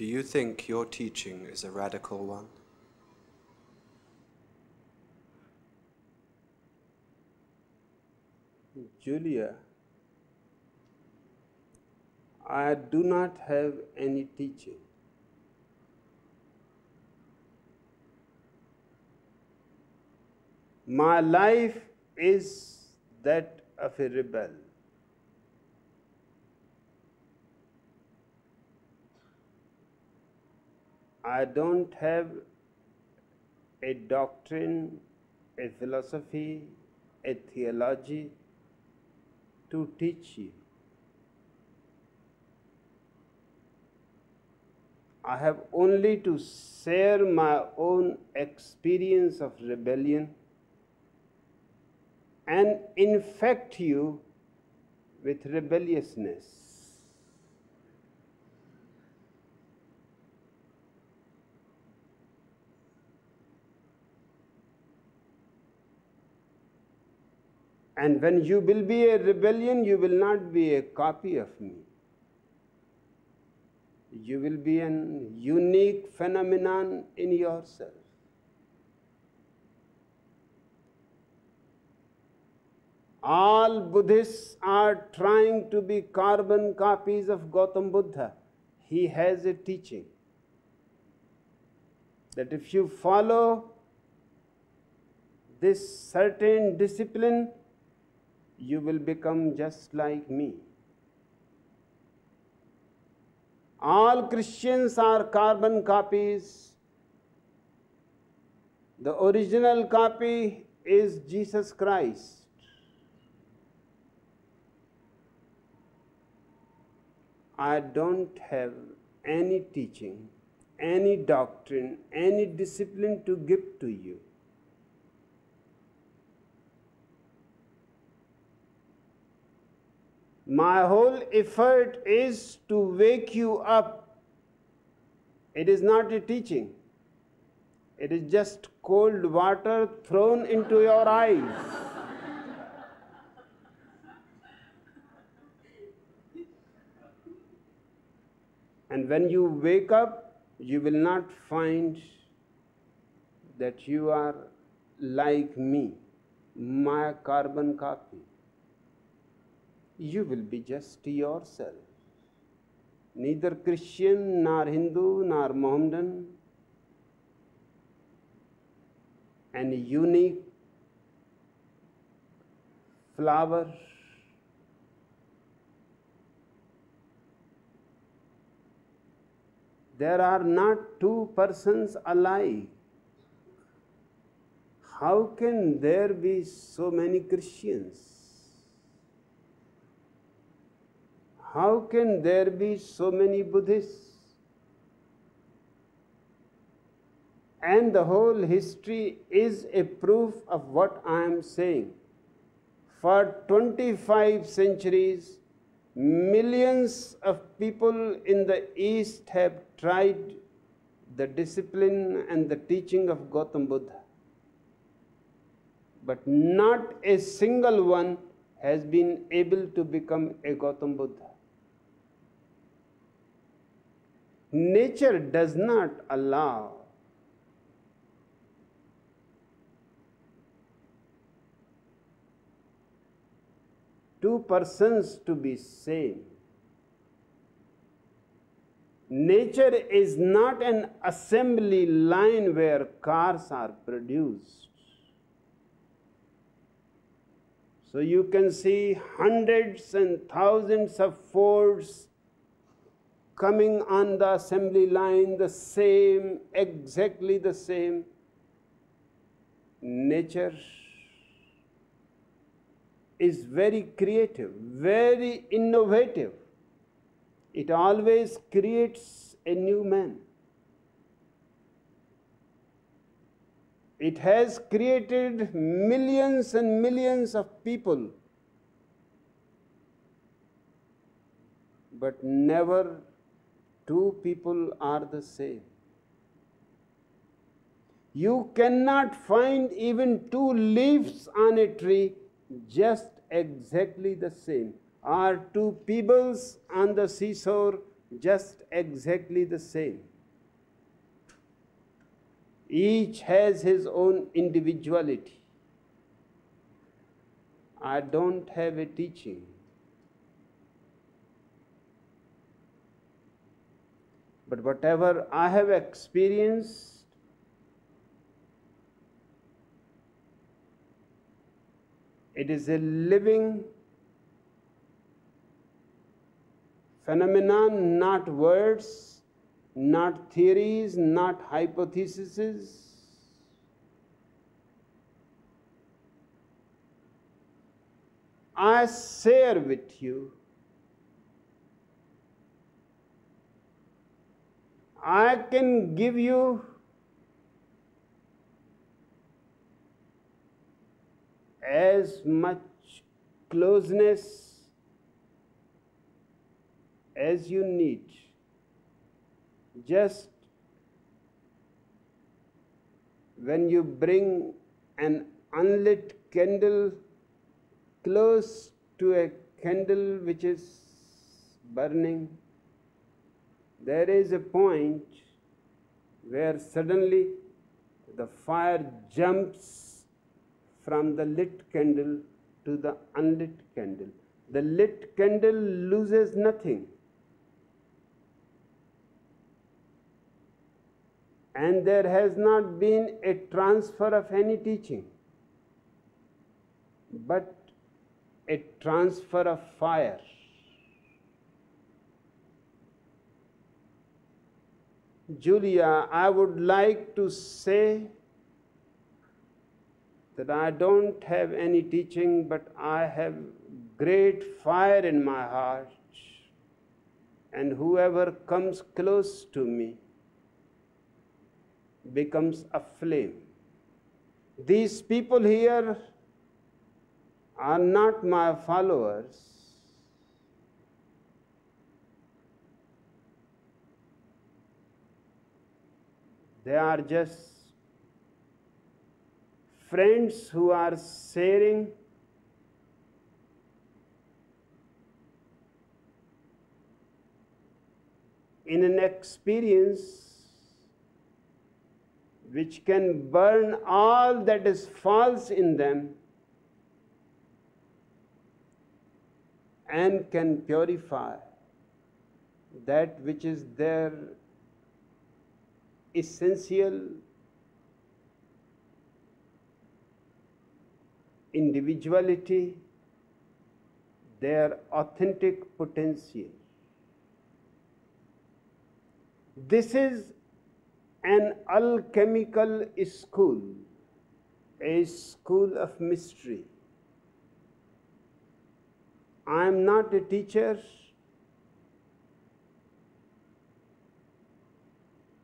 Do you think your teaching is a radical one? Julia, I do not have any teaching. My life is that of a rebel. I don't have a doctrine, a philosophy, a theology to teach you. I have only to share my own experience of rebellion and infect you with rebelliousness. And when you will be a rebellion, you will not be a copy of me. You will be an unique phenomenon in yourself. All Buddhists are trying to be carbon copies of Gautam Buddha. He has a teaching that if you follow this certain discipline, you will become just like me. All Christians are carbon copies. The original copy is Jesus Christ. I don't have any teaching, any doctrine, any discipline to give to you. My whole effort is to wake you up. It is not a teaching. It is just cold water thrown into your eyes. And when you wake up, you will not find that you are like me, my carbon copy. You will be just yourself, neither Christian, nor Hindu, nor Mohammedan, an unique flower. There are not two persons alike. How can there be so many Christians? How can there be so many Buddhists? And the whole history is a proof of what I am saying. For 25 centuries, millions of people in the East have tried the discipline and the teaching of Gautam Buddha. But not a single one has been able to become a Gautam Buddha. Nature does not allow. Two persons to be same. Nature is not an assembly line where cars are produced. So you can see hundreds and thousands of Fords coming on the assembly line, the same, exactly the same. Nature is very creative, very innovative. It always creates a new man. It has created millions and millions of people, but never two people are the same. You cannot find even two leaves on a tree just exactly the same, or two pebbles on the seashore just exactly the same. Each has his own individuality. I don't have a teaching. But whatever I have experienced, it is a living phenomenon, not words, not theories, not hypotheses. I share with you, I can give you as much closeness as you need. Just when you bring an unlit candle close to a candle which is burning, there is a point where suddenly the fire jumps from the lit candle to the unlit candle. The lit candle loses nothing, and there has not been a transfer of any teaching, but a transfer of fire. Julia, I would like to say that I don't have any teaching, but I have great fire in my heart, and whoever comes close to me becomes aflame. These people here are not my followers. They are just friends who are sharing in an experience which can burn all that is false in them and can purify that which is their essential individuality, their authentic potential. This is an alchemical school, a school of mystery. I am not a teacher.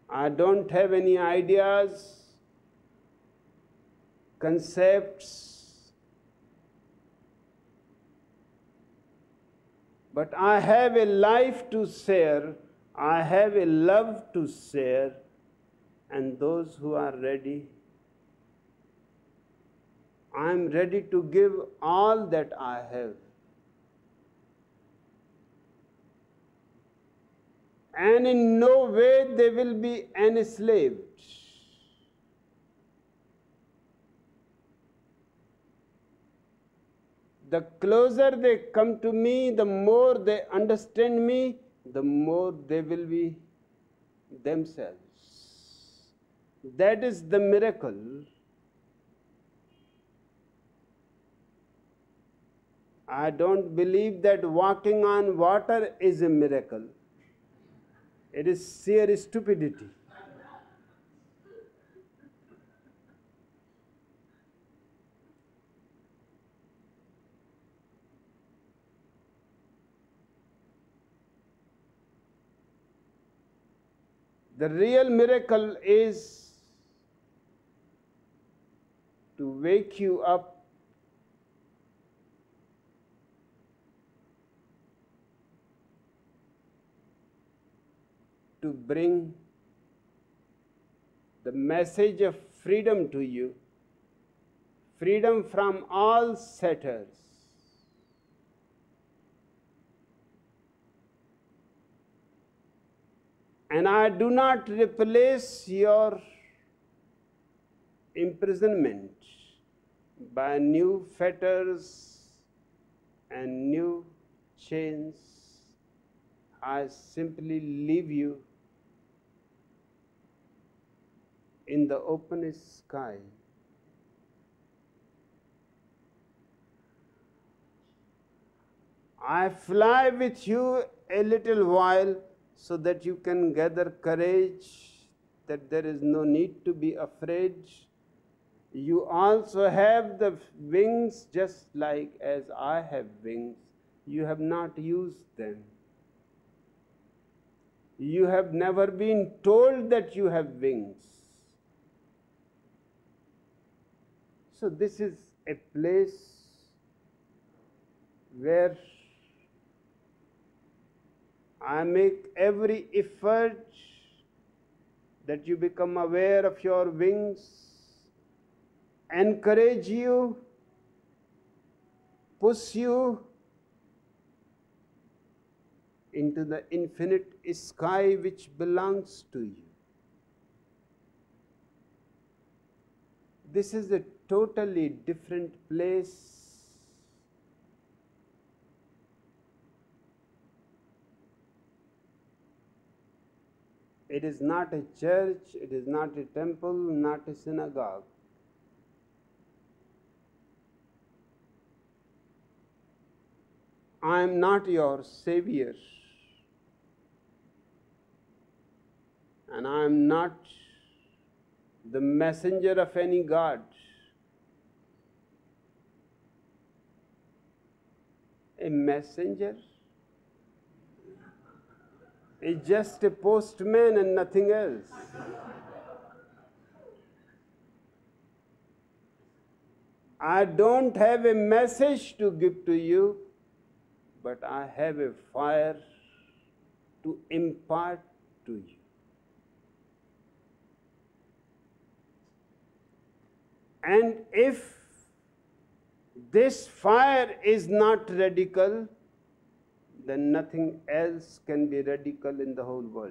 I don't have any ideas, concepts, but I have a life to share, I have a love to share, and those who are ready, I am ready to give all that I have. And in no way they will be enslaved. The closer they come to me, the more they understand me, the more they will be themselves. That is the miracle. I don't believe that walking on water is a miracle. It is sheer stupidity. The real miracle is to wake you up to bring the message of freedom to you, freedom from all fetters. and I do not replace your imprisonment by new fetters and new chains. I simply leave you in the open sky. I fly with you a little while so that you can gather courage, that there is no need to be afraid. You also have the wings just like as I have wings. You have not used them. You have never been told that you have wings. So this is a place where I make every effort that you become aware of your wings, encourage you, push you into the infinite sky which belongs to you. This is a totally different place . It is not a church, it is not a temple, not a synagogue. I am not your savior, and I am not the messenger of any god. A messenger? It's just a postman and nothing else. I don't have a message to give to you, but I have a fire to impart to you. And if this fire is not radical, then nothing else can be radical in the whole world.